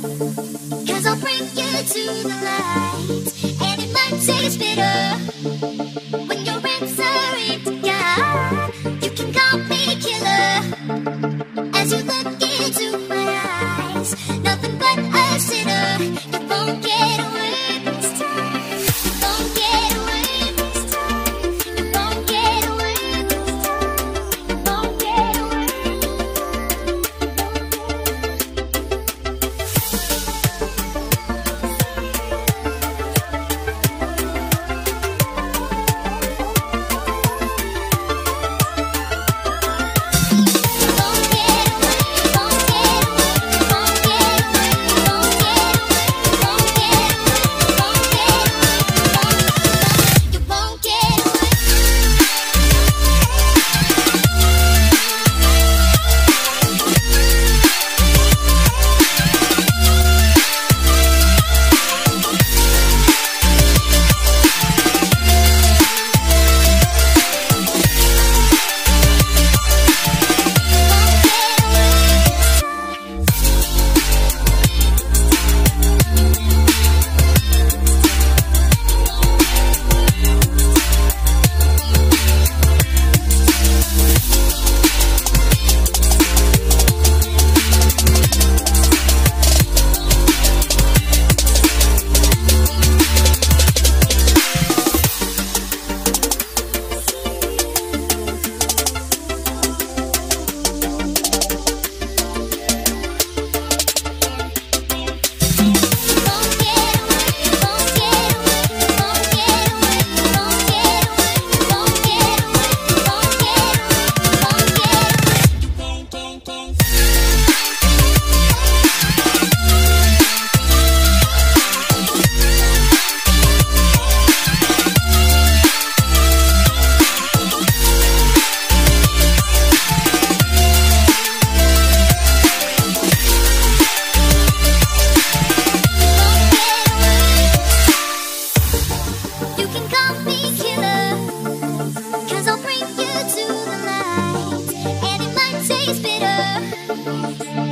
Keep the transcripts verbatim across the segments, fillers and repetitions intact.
'Cause I'll bring you to the light, and it might taste bitter when you're answering to God. You can call me killer as you look into my eyes. Nothing but a sinner. You won't get away.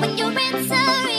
When you're answering